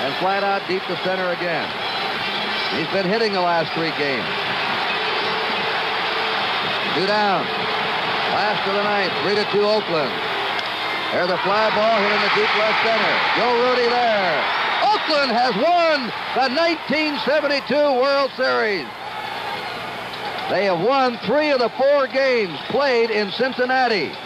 and flat out deep to center again. He's been hitting the last three games. Two down. Last of the ninth, 3-2 Oakland. There's a fly ball hit in the deep left center. Joe Rudy there. Oakland has won the 1972 World Series. They have won 3 of the 4 games played in Cincinnati.